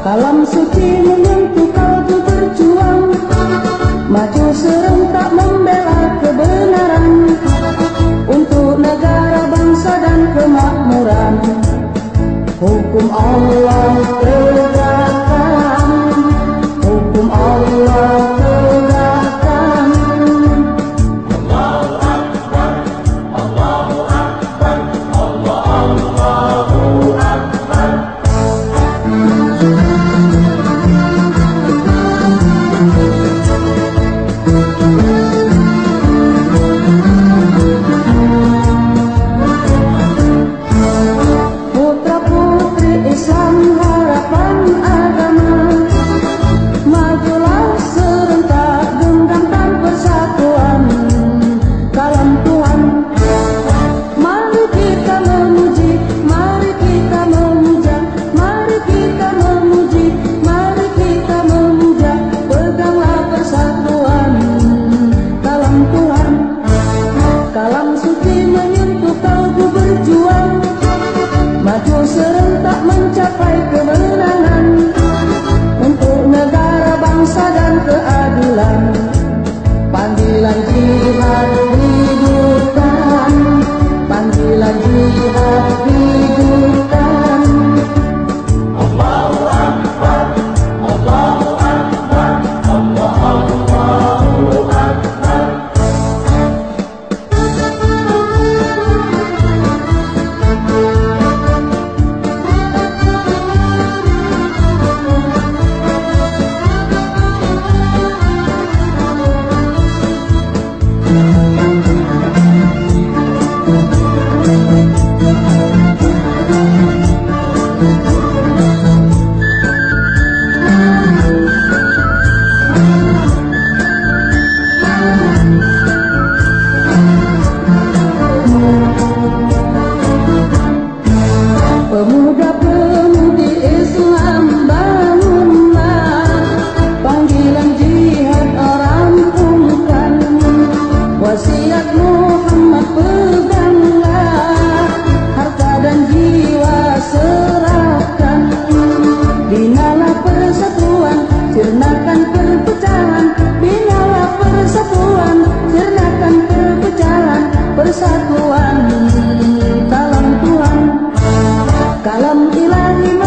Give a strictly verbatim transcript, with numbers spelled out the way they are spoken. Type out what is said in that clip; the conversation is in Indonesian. Kalam suci menyentuh kalbu berjuang, maju serentak membela kebenaran, untuk negara, bangsa dan kemakmuran. Hukum Allah tegakkan, hukum Allah tegakkan. Allahu Akbar, Allahu Akbar, Allahu Akbar. Serentak mencapai kemenangan, untuk negara, bangsa dan keadilan. Panggilan jihad hidupkan, panggilan jihad hidupkan. Allahu Akbar, Allahu Akbar, Allahu Akbar. Pemuda-pemudi Islam bangunlah, panggilan jihad orang umumkan, wasiat Muhammad peganglah, harta dan jiwa serahkan. Binalah persatuan, cernakan perpecahan, binalah persatuan, cernakan perpecahan, persatuan. Kalam ilahi.